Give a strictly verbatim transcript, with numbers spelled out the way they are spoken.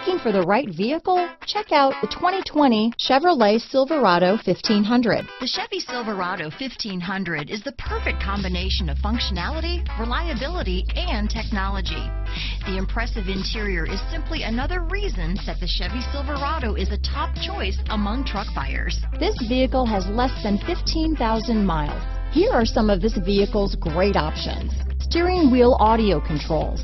Looking for the right vehicle? Check out the twenty twenty Chevrolet Silverado fifteen hundred. The Chevy Silverado fifteen hundred is the perfect combination of functionality, reliability, and technology. The impressive interior is simply another reason that the Chevy Silverado is a top choice among truck buyers. This vehicle has less than fifteen thousand miles. Here are some of this vehicle's great options: steering wheel audio controls,